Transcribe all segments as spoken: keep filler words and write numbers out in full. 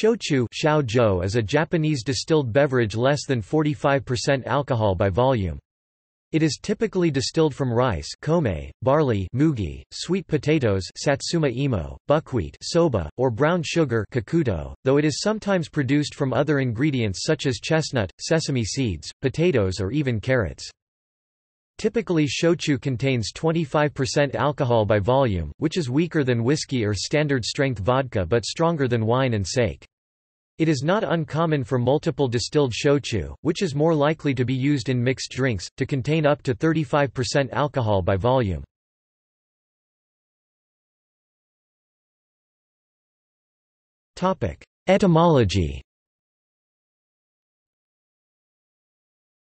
Shōchū shaojiu is a Japanese distilled beverage less than forty-five percent alcohol by volume. It is typically distilled from rice kome, barley mugi, sweet potatoes satsuma imo, buckwheat soba, or brown sugar kakuto, though it is sometimes produced from other ingredients such as chestnut, sesame seeds, potatoes or even carrots. Typically shochu contains twenty-five percent alcohol by volume, which is weaker than whiskey or standard strength vodka but stronger than wine and sake. It is not uncommon for multiple distilled shochu, which is more likely to be used in mixed drinks, to contain up to thirty-five percent alcohol by volume. Etymology.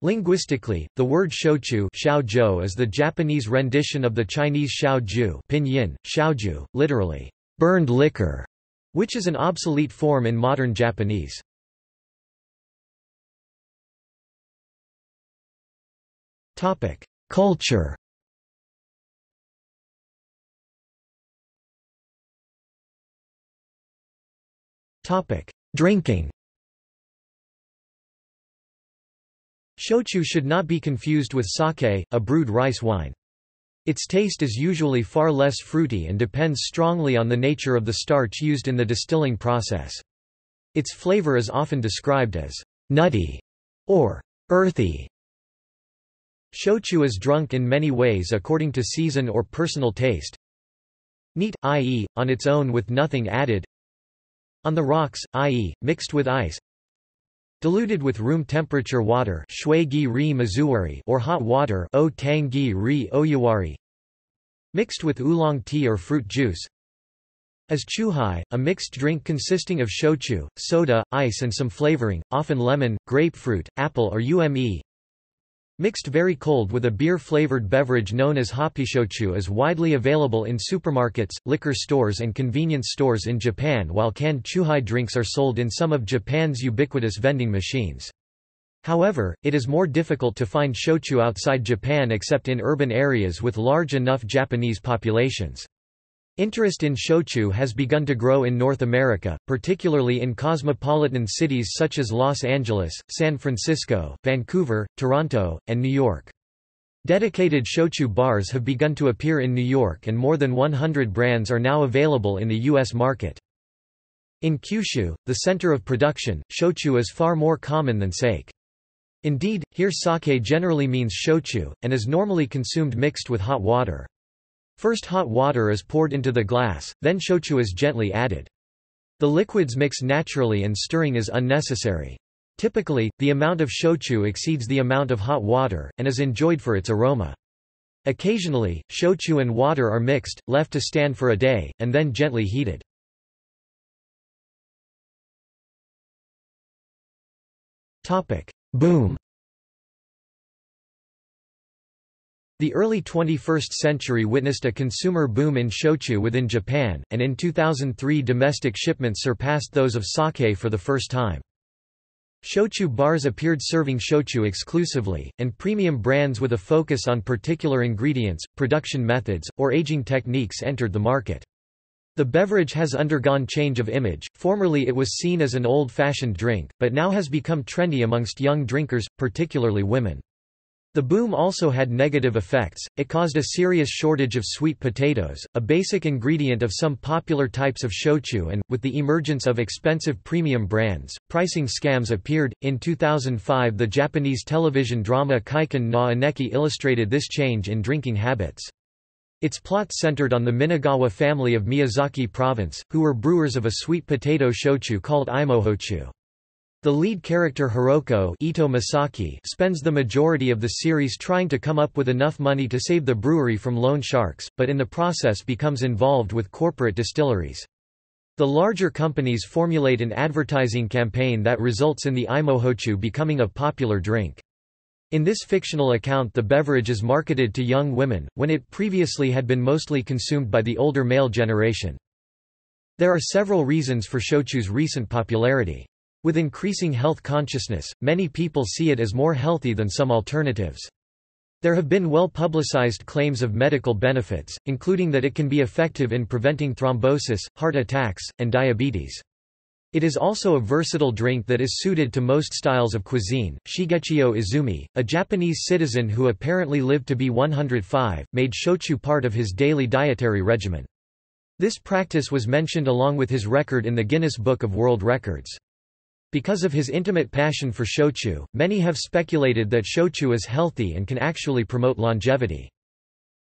Linguistically, the word shochu shaojiu is the Japanese rendition of the Chinese shaojiu pinyin, shaojiu, literally, burned liquor, which is an obsolete form in modern Japanese. Topic: Culture. Topic: Drinking. Shochu should not be confused with sake, a brewed rice wine. Its taste is usually far less fruity and depends strongly on the nature of the starch used in the distilling process. Its flavor is often described as nutty or earthy. Shochu is drunk in many ways according to season or personal taste. Neat, that is, on its own with nothing added. On the rocks, that is, mixed with ice. Diluted with room temperature water or hot water mixed with oolong tea or fruit juice. As chuhai, a mixed drink consisting of shochu, soda, ice and some flavoring, often lemon, grapefruit, apple or ume. Mixed very cold with a beer-flavored beverage known as happoshochu is widely available in supermarkets, liquor stores and convenience stores in Japan, while canned chuhai drinks are sold in some of Japan's ubiquitous vending machines. However, it is more difficult to find shochu outside Japan except in urban areas with large enough Japanese populations. Interest in shochu has begun to grow in North America, particularly in cosmopolitan cities such as Los Angeles, San Francisco, Vancouver, Toronto, and New York. Dedicated shochu bars have begun to appear in New York and more than one hundred brands are now available in the U S market. In Kyushu, the center of production, shochu is far more common than sake. Indeed, here sake generally means shochu, and is normally consumed mixed with hot water. First hot water is poured into the glass, then shochu is gently added. The liquids mix naturally and stirring is unnecessary. Typically, the amount of shochu exceeds the amount of hot water, and is enjoyed for its aroma. Occasionally, shochu and water are mixed, left to stand for a day, and then gently heated. Boom. The early twenty-first century witnessed a consumer boom in shochu within Japan, and in two thousand three domestic shipments surpassed those of sake for the first time. Shochu bars appeared serving shochu exclusively, and premium brands with a focus on particular ingredients, production methods, or aging techniques entered the market. The beverage has undergone change of image. Formerly it was seen as an old-fashioned drink, but now has become trendy amongst young drinkers, particularly women. The boom also had negative effects. It caused a serious shortage of sweet potatoes, a basic ingredient of some popular types of shochu, and, with the emergence of expensive premium brands, pricing scams appeared. In two thousand five, the Japanese television drama Kaiken na Aneki illustrated this change in drinking habits. Its plot centered on the Minagawa family of Miyazaki province, who were brewers of a sweet potato shochu called Imo Shochu. The lead character Hiroko Ito Masaki spends the majority of the series trying to come up with enough money to save the brewery from loan sharks, but in the process becomes involved with corporate distilleries. The larger companies formulate an advertising campaign that results in the Imo Shochu becoming a popular drink. In this fictional account, the beverage is marketed to young women, when it previously had been mostly consumed by the older male generation. There are several reasons for shochu's recent popularity. With increasing health consciousness, many people see it as more healthy than some alternatives. There have been well-publicized claims of medical benefits, including that it can be effective in preventing thrombosis, heart attacks, and diabetes. It is also a versatile drink that is suited to most styles of cuisine. Shigeo Izumi, a Japanese citizen who apparently lived to be one hundred five, made shochu part of his daily dietary regimen. This practice was mentioned along with his record in the Guinness Book of World Records. Because of his intimate passion for shochu, many have speculated that shochu is healthy and can actually promote longevity.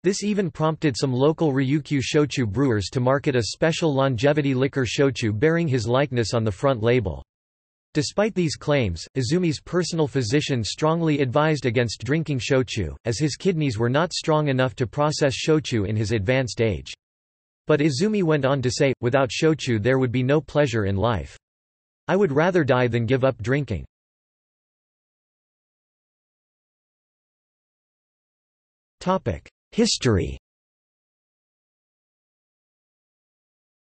This even prompted some local Ryukyu shochu brewers to market a special longevity liquor shochu bearing his likeness on the front label. Despite these claims, Izumi's personal physician strongly advised against drinking shochu, as his kidneys were not strong enough to process shochu in his advanced age. But Izumi went on to say, "Without shochu there would be no pleasure in life. I would rather die than give up drinking." History.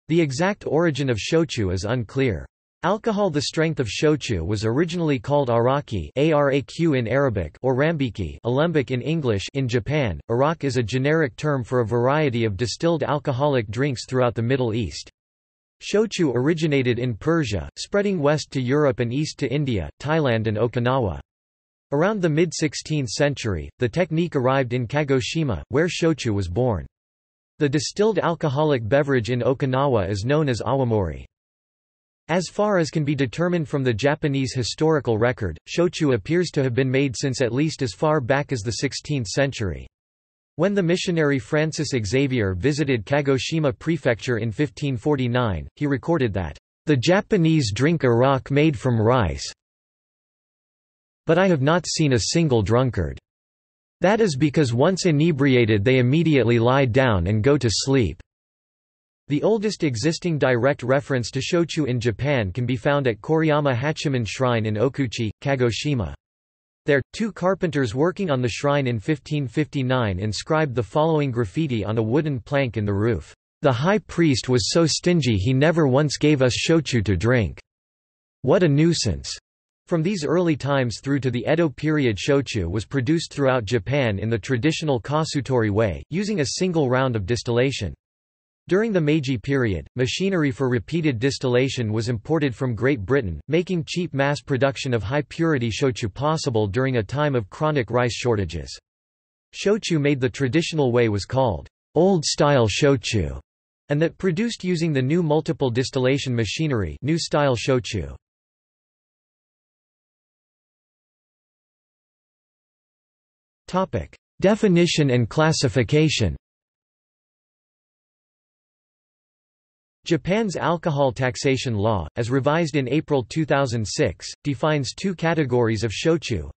The exact origin of shochu is unclear. Alcohol the strength of shochu was originally called araki (araq in Arabic) or rambiki (alembic in English). In Japan, arak is a generic term for a variety of distilled alcoholic drinks throughout the Middle East. Shochu originated in Persia, spreading west to Europe and east to India, Thailand and Okinawa. Around the mid-sixteenth century, the technique arrived in Kagoshima, where shochu was born. The distilled alcoholic beverage in Okinawa is known as awamori. As far as can be determined from the Japanese historical record, shochu appears to have been made since at least as far back as the sixteenth century. When the missionary Francis Xavier visited Kagoshima Prefecture in fifteen forty-nine, he recorded that, "The Japanese drink arak made from rice, but I have not seen a single drunkard. That is because once inebriated they immediately lie down and go to sleep." The oldest existing direct reference to shochu in Japan can be found at Koriyama Hachiman Shrine in Okuchi, Kagoshima. There, two carpenters working on the shrine in fifteen fifty-nine inscribed the following graffiti on a wooden plank in the roof: "The high priest was so stingy he never once gave us shochu to drink. What a nuisance." From these early times through to the Edo period, shochu was produced throughout Japan in the traditional kasutori way, using a single round of distillation. During the Meiji period, machinery for repeated distillation was imported from Great Britain, making cheap mass production of high-purity shochu possible during a time of chronic rice shortages. Shochu made the traditional way was called old-style shochu, and that produced using the new multiple distillation machinery, new-style shochu. Definition and classification. Japan's alcohol taxation law, as revised in April two thousand six, defines two categories of shochu,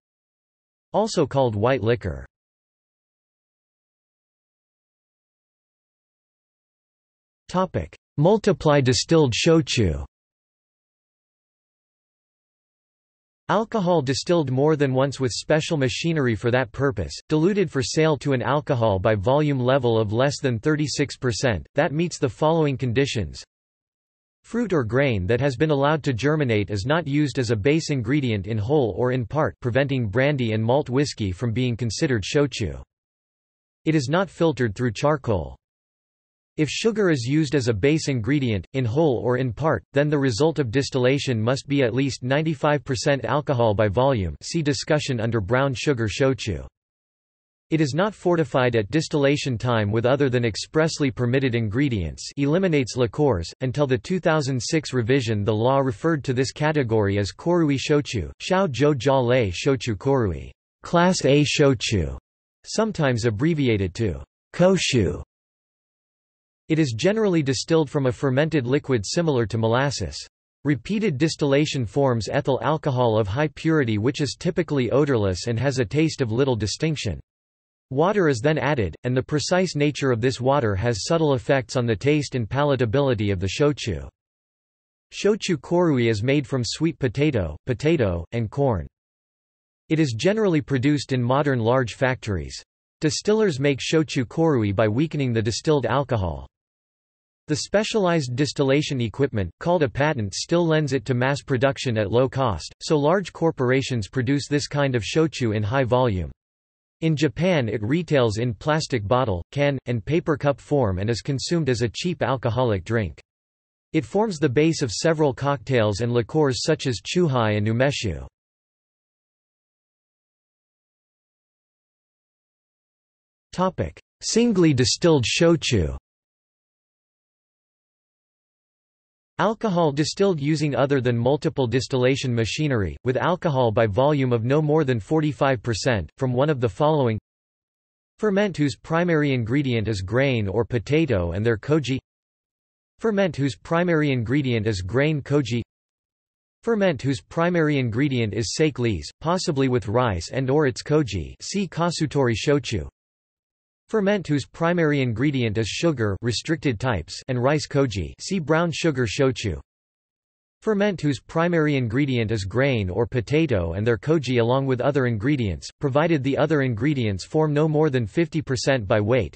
also called white liquor. Multiply distilled shochu. Alcohol distilled more than once with special machinery for that purpose, diluted for sale to an alcohol by volume level of less than thirty-six percent, that meets the following conditions. Fruit or grain that has been allowed to germinate is not used as a base ingredient in whole or in part, preventing brandy and malt whiskey from being considered shochu. It is not filtered through charcoal. If sugar is used as a base ingredient, in whole or in part, then the result of distillation must be at least ninety-five percent alcohol by volume. See discussion under brown sugar shochu. It is not fortified at distillation time with other than expressly permitted ingredients, eliminates liqueurs. Until the two thousand six revision, the law referred to this category as kōrui shochu, shōjō-jōrei shochu kōrui, class A shochu, sometimes abbreviated to koshu. It is generally distilled from a fermented liquid similar to molasses. Repeated distillation forms ethyl alcohol of high purity which is typically odorless and has a taste of little distinction. Water is then added, and the precise nature of this water has subtle effects on the taste and palatability of the shochu. Shochu kōrui is made from sweet potato, potato, and corn. It is generally produced in modern large factories. Distillers make shochu kōrui by weakening the distilled alcohol. The specialized distillation equipment, called a patent, still lends it to mass production at low cost, so large corporations produce this kind of shochu in high volume. In Japan it retails in plastic bottle, can, and paper cup form and is consumed as a cheap alcoholic drink. It forms the base of several cocktails and liqueurs such as chuhai and umeshu. Singly distilled shochu. Alcohol distilled using other than multiple distillation machinery, with alcohol by volume of no more than forty-five percent, from one of the following: ferment whose primary ingredient is grain or potato and their koji, ferment whose primary ingredient is grain koji, ferment whose primary ingredient is sake lees, possibly with rice and or its koji, see kasutori shochu, ferment whose primary ingredient is sugar restricted types and rice koji, see brown sugar shochu, ferment whose primary ingredient is grain or potato and their koji along with other ingredients, provided the other ingredients form no more than fifty percent by weight.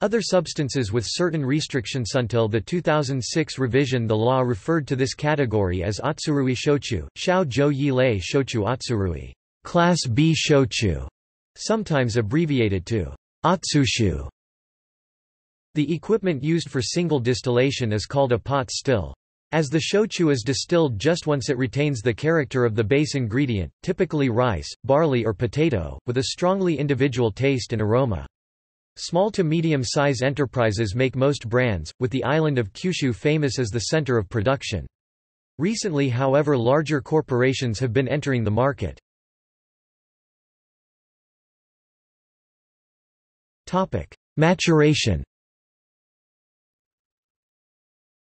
Other substances with certain restrictions. Until the two thousand six revision, the law referred to this category as otsurui shochu, shaojiu shochu otsurui, class B shochu, sometimes abbreviated to otsushu. The equipment used for single distillation is called a pot still. As the shochu is distilled just once, it retains the character of the base ingredient, typically rice, barley or potato, with a strongly individual taste and aroma. Small to medium-size enterprises make most brands, with the island of Kyushu famous as the center of production. Recently, however, larger corporations have been entering the market. Maturation.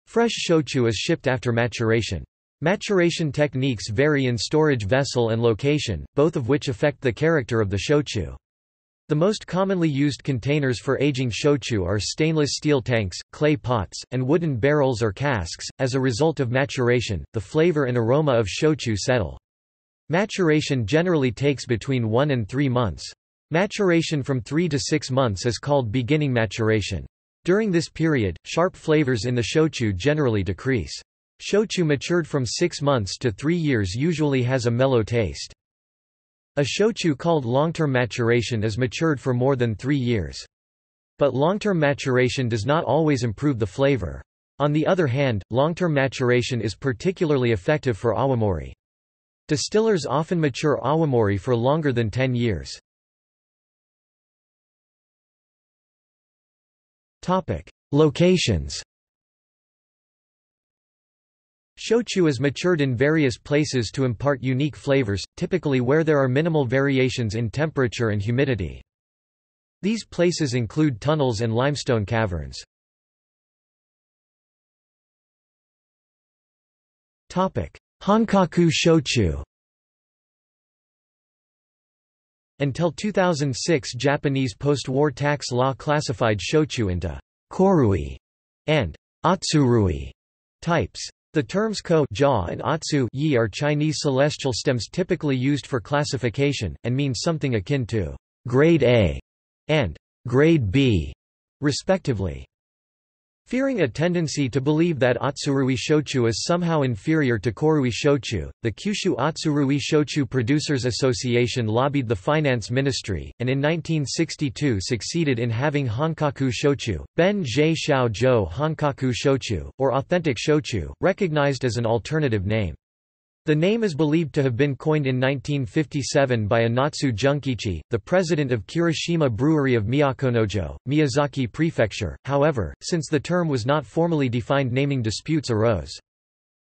Fresh shochu is shipped after maturation. Maturation techniques vary in storage vessel and location, both of which affect the character of the shochu. The most commonly used containers for aging shochu are stainless steel tanks, clay pots, and wooden barrels or casks. As a result of maturation, the flavor and aroma of shochu settle. Maturation generally takes between one and three months. Maturation from three to six months is called beginning maturation. During this period, sharp flavors in the shochu generally decrease. Shochu matured from six months to three years usually has a mellow taste. A shochu called long-term maturation is matured for more than three years. But long-term maturation does not always improve the flavor. On the other hand, long-term maturation is particularly effective for awamori. Distillers often mature awamori for longer than ten years. Locations. Shochu is matured in various places to impart unique flavors, typically where there are minimal variations in temperature and humidity. These places include tunnels and limestone caverns. Honkaku Shochu. Until two thousand six, Japanese post-war tax law classified shochu into kōrui and otsurui types. The terms ko ja and otsu yi are Chinese celestial stems typically used for classification, and mean something akin to grade A and grade B, respectively. Fearing a tendency to believe that otsurui shochu is somehow inferior to kōrui shochu, the Kyushu Otsurui Shochu Producers Association lobbied the finance ministry, and in nineteen sixty-two succeeded in having Honkaku Shochu, Ben Zhe Xiao Zhou Honkaku Shochu, or authentic shochu, recognized as an alternative name. The name is believed to have been coined in nineteen fifty-seven by Inatsu Junkichi, the president of Kirishima Brewery of Miyakonojo, Miyazaki Prefecture. However, since the term was not formally defined, naming disputes arose.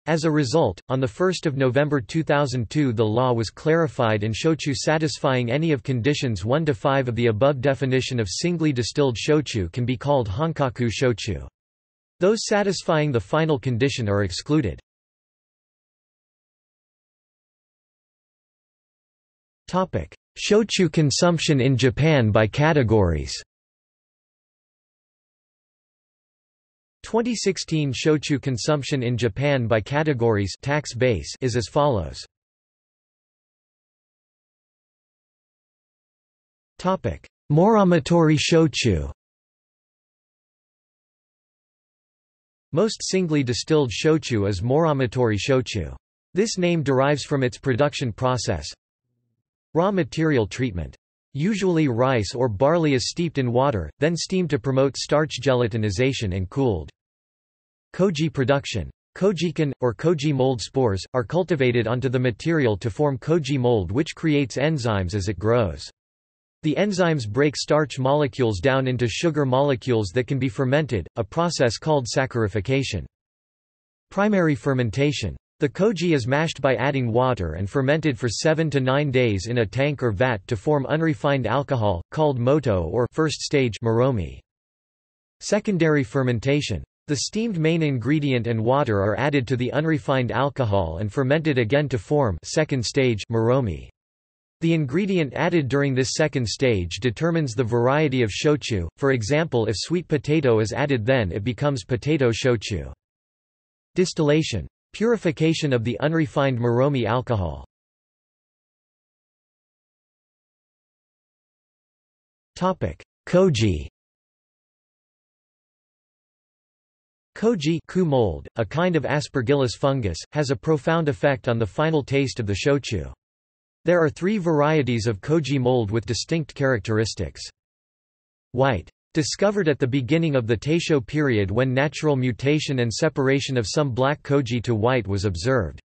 As a result, on the first of November two thousand two the law was clarified in shochu satisfying any of conditions one to five of the above definition of singly distilled shochu can be called Honkaku Shochu. Those satisfying the final condition are excluded. Shochu consumption in Japan by categories. twenty sixteen shochu consumption in Japan by categories tax base is as follows. Moromitori shochu. Most singly distilled shochu is Moromitori shochu. This name derives from its production process. Raw material treatment. Usually rice or barley is steeped in water, then steamed to promote starch gelatinization and cooled. Koji production. Kojikan, or koji mold spores, are cultivated onto the material to form koji mold, which creates enzymes as it grows. The enzymes break starch molecules down into sugar molecules that can be fermented, a process called saccharification. Primary fermentation. The koji is mashed by adding water and fermented for seven to nine days in a tank or vat to form unrefined alcohol, called moto or first stage moromi. Secondary fermentation. The steamed main ingredient and water are added to the unrefined alcohol and fermented again to form second stage moromi. The ingredient added during this second stage determines the variety of shochu. For example, if sweet potato is added, then it becomes potato shochu. Distillation. Purification of the unrefined moromi alcohol. Topic: Koji. Koji ku mold, a kind of aspergillus fungus, has a profound effect on the final taste of the shochu. There are three varieties of koji mold with distinct characteristics. White. Discovered at the beginning of the Taisho period when natural mutation and separation of some black koji to white was observed.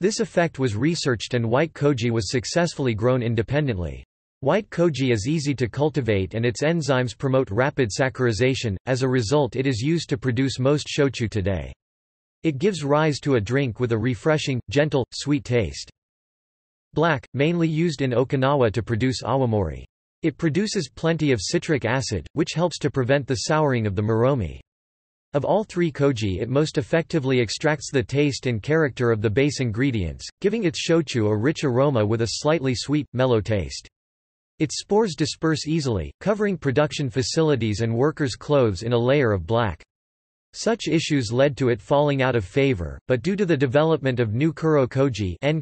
This effect was researched and white koji was successfully grown independently. White koji is easy to cultivate and its enzymes promote rapid saccharization, as a result it is used to produce most shochu today. It gives rise to a drink with a refreshing, gentle, sweet taste. Black, mainly used in Okinawa to produce awamori. It produces plenty of citric acid, which helps to prevent the souring of the moromi. Of all three koji, it most effectively extracts the taste and character of the base ingredients, giving its shochu a rich aroma with a slightly sweet, mellow taste. Its spores disperse easily, covering production facilities and workers' clothes in a layer of black. Such issues led to it falling out of favor, but due to the development of new Kuro Koji in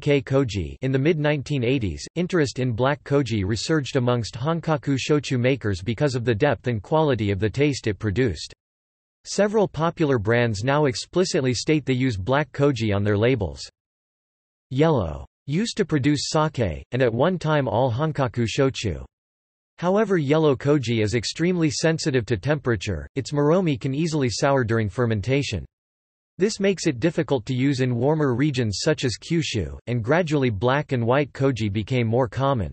the mid nineteen eighties, interest in black koji resurged amongst Honkaku Shochu makers because of the depth and quality of the taste it produced. Several popular brands now explicitly state they use black koji on their labels. Yellow. Used to produce sake, and at one time all Honkaku shochu. However, yellow koji is extremely sensitive to temperature, its moromi can easily sour during fermentation. This makes it difficult to use in warmer regions such as Kyushu, and gradually black and white koji became more common.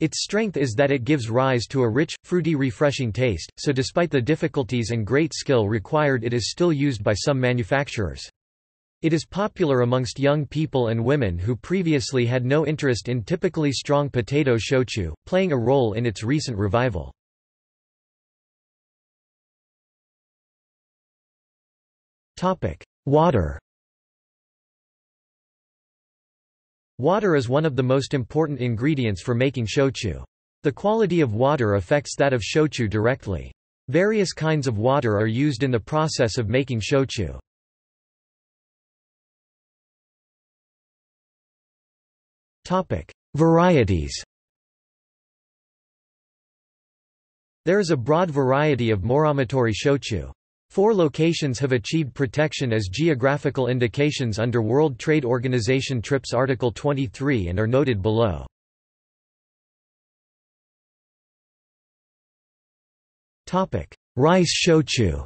Its strength is that it gives rise to a rich, fruity, refreshing taste, so despite the difficulties and great skill required, it is still used by some manufacturers. It is popular amongst young people and women who previously had no interest in typically strong potato shochu, playing a role in its recent revival. Water. Water is one of the most important ingredients for making shochu. The quality of water affects that of shochu directly. Various kinds of water are used in the process of making shochu. Topic: Varieties. There is a broad variety of Moromitori shochu. Four locations have achieved protection as geographical indications under World Trade Organization TRIPS Article twenty-three and are noted below. Topic: Rice shochu.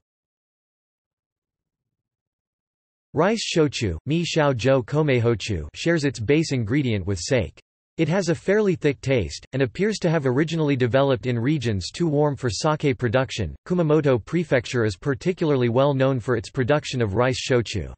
Rice shochu, Mi shaojiu komehochu, shares its base ingredient with sake. It has a fairly thick taste, and appears to have originally developed in regions too warm for sake production. Kumamoto Prefecture is particularly well known for its production of rice shochu.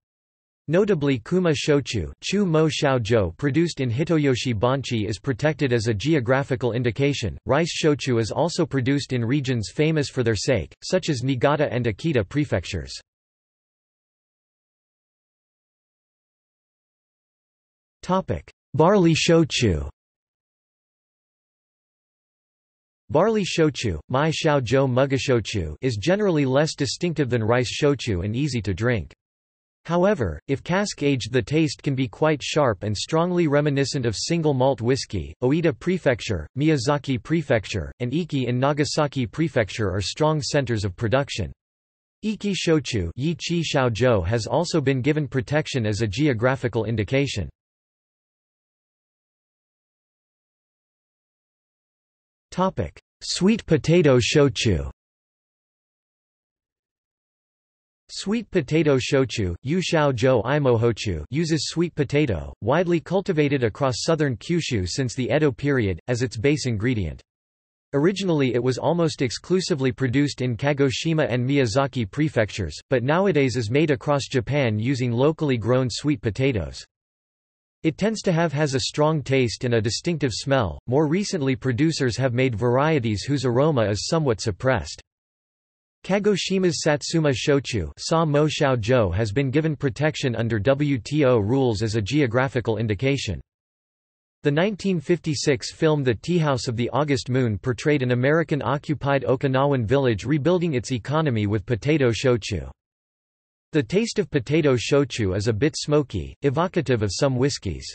Notably, Kuma shochu, Chu Mo Shaozhou, produced in Hitoyoshi Banchi, is protected as a geographical indication. Rice shochu is also produced in regions famous for their sake, such as Niigata and Akita prefectures. Barley shochu. Barley shochu, Mai shaojiu mugashochu, is generally less distinctive than rice shochu and easy to drink. However, if cask-aged, the taste can be quite sharp and strongly reminiscent of single malt whiskey. Oita Prefecture, Miyazaki Prefecture, and Iki in Nagasaki Prefecture are strong centers of production. Iki shochu, Yi Qi Shaozhou, has also been given protection as a geographical indication. Sweet potato shochu. Sweet potato shochu, yu shao-jo imohochu, uses sweet potato, widely cultivated across southern Kyushu since the Edo period, as its base ingredient. Originally it was almost exclusively produced in Kagoshima and Miyazaki prefectures, but nowadays is made across Japan using locally grown sweet potatoes. It tends to have has a strong taste and a distinctive smell. More recently producers have made varieties whose aroma is somewhat suppressed. Kagoshima's Satsuma shochu sa mo shaojiu has been given protection under W T O rules as a geographical indication. The nineteen fifty-six film The Tea House of the August Moon portrayed an American-occupied Okinawan village rebuilding its economy with potato shochu. The taste of potato shochu is a bit smoky, evocative of some whiskies.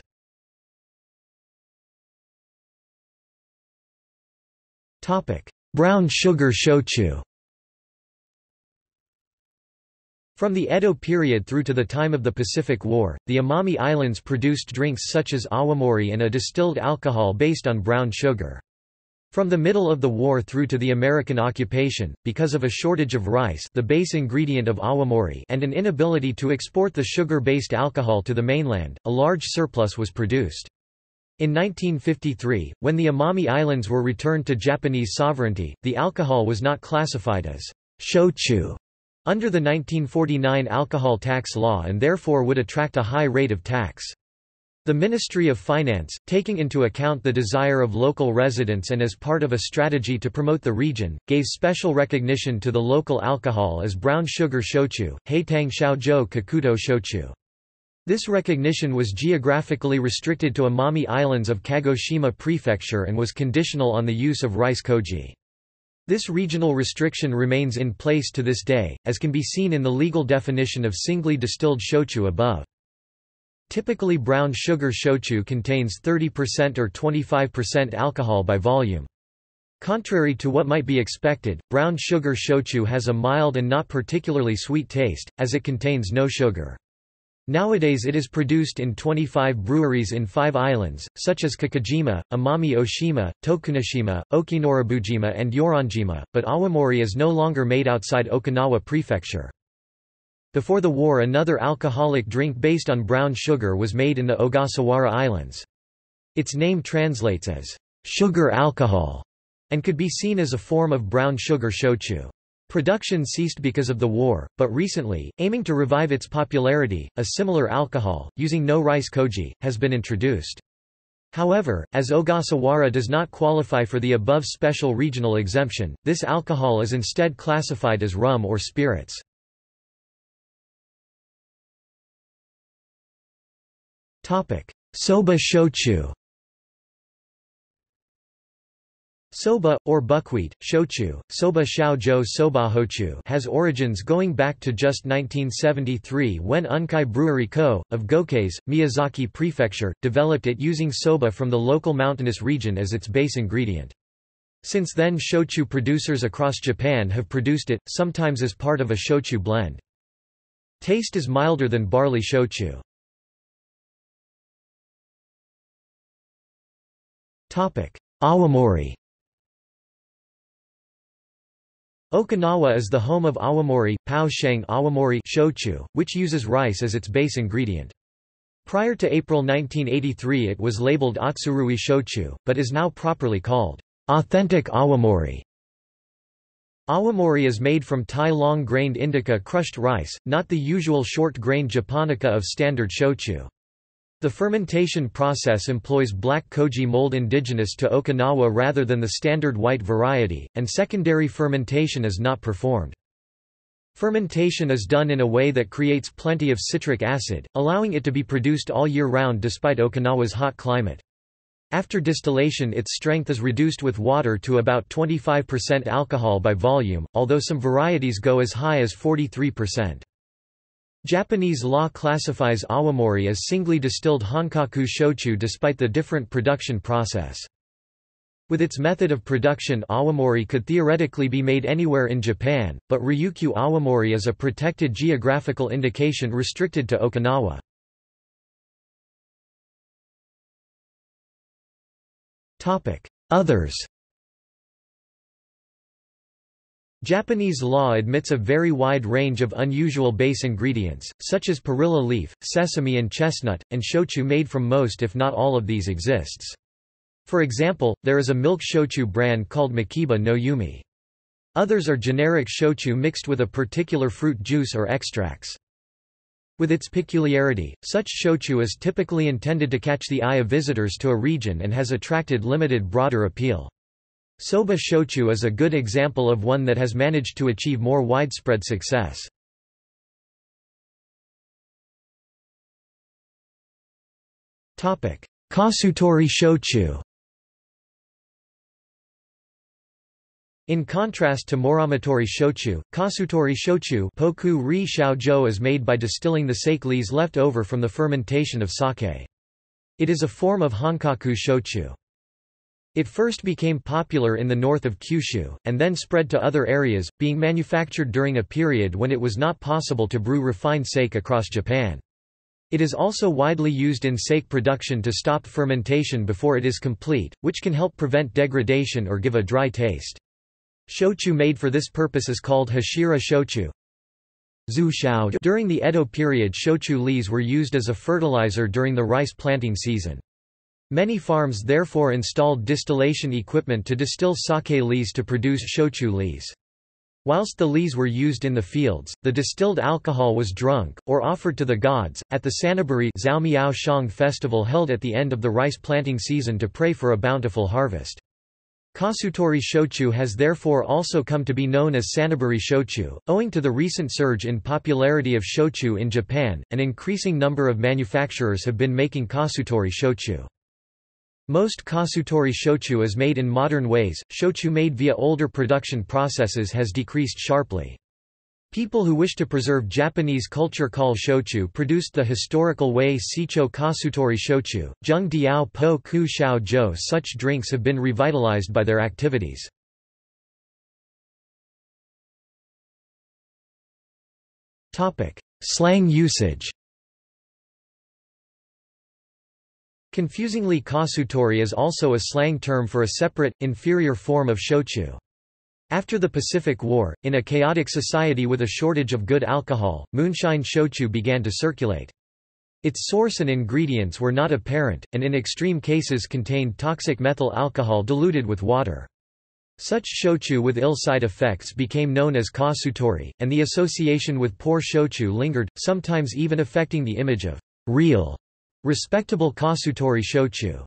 Brown sugar shochu. From the Edo period through to the time of the Pacific War, the Amami Islands produced drinks such as awamori and a distilled alcohol based on brown sugar. From the middle of the war through to the American occupation, because of a shortage of rice, the base ingredient of awamori, and an inability to export the sugar-based alcohol to the mainland, a large surplus was produced. In nineteen fifty-three, when the Amami Islands were returned to Japanese sovereignty, the alcohol was not classified as shochu under the nineteen forty-nine alcohol tax law and therefore would attract a high rate of tax. The Ministry of Finance, taking into account the desire of local residents and as part of a strategy to promote the region, gave special recognition to the local alcohol as brown sugar shochu, heitang shaojiu kakuto shochu. This recognition was geographically restricted to Amami Islands of Kagoshima Prefecture and was conditional on the use of rice koji. This regional restriction remains in place to this day, as can be seen in the legal definition of singly distilled shochu above. Typically brown sugar shochu contains thirty percent or twenty-five percent alcohol by volume. Contrary to what might be expected, brown sugar shochu has a mild and not particularly sweet taste, as it contains no sugar. Nowadays it is produced in twenty-five breweries in five islands, such as Kakajima, Amami Oshima, Tokunishima, Okinorabujima and Yoranjima, but awamori is no longer made outside Okinawa Prefecture. Before the war another alcoholic drink based on brown sugar was made in the Ogasawara Islands. Its name translates as, "sugar alcohol", and could be seen as a form of brown sugar shochu. Production ceased because of the war, but recently, aiming to revive its popularity, a similar alcohol, using no rice koji, has been introduced. However, as Ogasawara does not qualify for the above special regional exemption, this alcohol is instead classified as rum or spirits. Soba shochu. Soba, or buckwheat, shochu, soba shaojiu sobahochu has origins going back to just nineteen seventy-three when Unkai Brewery Co., of Gokei's, Miyazaki Prefecture, developed it using soba from the local mountainous region as its base ingredient. Since then shochu producers across Japan have produced it, sometimes as part of a shochu blend. Taste is milder than barley shochu. Awamori. Okinawa is the home of awamori, pao-sheng awamori shochu, which uses rice as its base ingredient. Prior to April nineteen eighty-three it was labeled otsurui shochu, but is now properly called authentic awamori. Awamori is made from Thai long-grained indica crushed rice, not the usual short-grained japonica of standard shochu. The fermentation process employs black koji mold indigenous to Okinawa rather than the standard white variety, and secondary fermentation is not performed. Fermentation is done in a way that creates plenty of citric acid, allowing it to be produced all year round despite Okinawa's hot climate. After distillation its strength is reduced with water to about twenty-five percent alcohol by volume, although some varieties go as high as forty-three percent. Japanese law classifies awamori as singly distilled Honkaku Shochu despite the different production process. With its method of production, awamori could theoretically be made anywhere in Japan, but Ryukyu awamori is a protected geographical indication restricted to Okinawa. Others. Japanese law admits a very wide range of unusual base ingredients, such as perilla leaf, sesame and chestnut, and shochu made from most if not all of these exists. For example, there is a milk shochu brand called Makiba no Yumi. Others are generic shochu mixed with a particular fruit juice or extracts. With its peculiarity, such shochu is typically intended to catch the eye of visitors to a region and has attracted limited broader appeal. Soba shochu is a good example of one that has managed to achieve more widespread success. Topic: Kasutori shochu. In contrast to Moromitori shochu, kasutori shochu poku-ri shaojiu is made by distilling the sake lees left over from the fermentation of sake. It is a form of Honkaku shochu. It first became popular in the north of Kyushu, and then spread to other areas, being manufactured during a period when it was not possible to brew refined sake across Japan. It is also widely used in sake production to stop fermentation before it is complete, which can help prevent degradation or give a dry taste. Shochu made for this purpose is called Hashira shochu. During the Edo period, shochu leaves were used as a fertilizer during the rice planting season. Many farms therefore installed distillation equipment to distill sake lees to produce shochu lees. Whilst the lees were used in the fields, the distilled alcohol was drunk, or offered to the gods, at the Sanaburi Zhao Miao Shang festival held at the end of the rice planting season to pray for a bountiful harvest. Kasutori shochu has therefore also come to be known as Sanaburi shochu, owing to the recent surge in popularity of shochu in Japan. An increasing number of manufacturers have been making kasutori shochu. Most kasutori shochu is made in modern ways. Shochu made via older production processes has decreased sharply. People who wish to preserve Japanese culture call shochu produced the historical way Seicho kasutori shochu, Jung Diao Po Ku Shao Zhou. Such drinks have been revitalized by their activities. Slang usage. Confusingly, kasutori is also a slang term for a separate, inferior form of shochu. After the Pacific War, in a chaotic society with a shortage of good alcohol, moonshine shochu began to circulate. Its source and ingredients were not apparent, and in extreme cases contained toxic methyl alcohol diluted with water. Such shochu with ill side effects became known as kasutori, and the association with poor shochu lingered, sometimes even affecting the image of real, respectable kasutori shochu.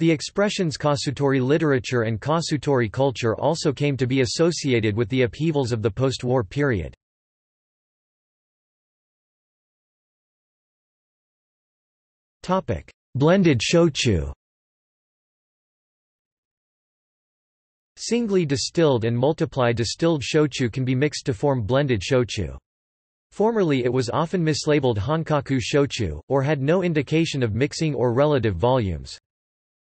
The expressions kasutori literature and kasutori culture also came to be associated with the upheavals of the post-war period. Blended shochu. Singly distilled and multiply distilled shochu can be mixed to form blended shochu. Formerly it was often mislabeled Honkaku shochu, or had no indication of mixing or relative volumes.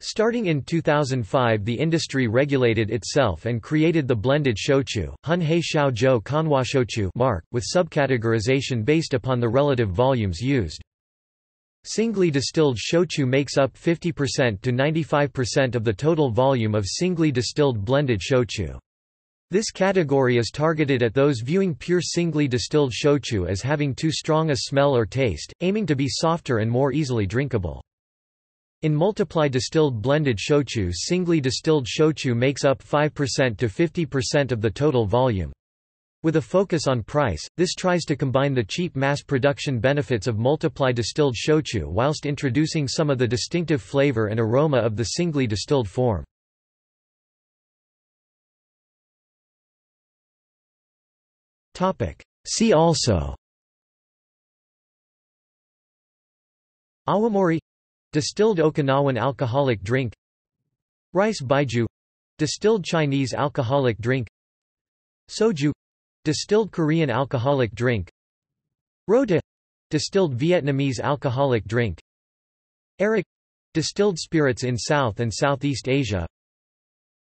Starting in two thousand five, the industry regulated itself and created the blended shochu, Hunhei Shaojiu Kanwa Shochu mark, with subcategorization based upon the relative volumes used. Singly distilled shochu makes up fifty percent to ninety-five percent of the total volume of singly distilled blended shochu. This category is targeted at those viewing pure singly distilled shochu as having too strong a smell or taste, aiming to be softer and more easily drinkable. In multiply distilled blended shochu, singly distilled shochu makes up five percent to fifty percent of the total volume. With a focus on price, this tries to combine the cheap mass production benefits of multiply distilled shochu whilst introducing some of the distinctive flavor and aroma of the singly distilled form. See also: awamori, distilled Okinawan alcoholic drink; rice baiju, distilled Chinese alcoholic drink; soju, distilled Korean alcoholic drink; rode, distilled Vietnamese alcoholic drink; arak, distilled spirits in South and Southeast Asia;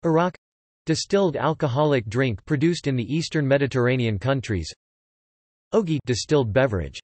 arak, distilled alcoholic drink produced in the Eastern Mediterranean countries; ogi, distilled beverage.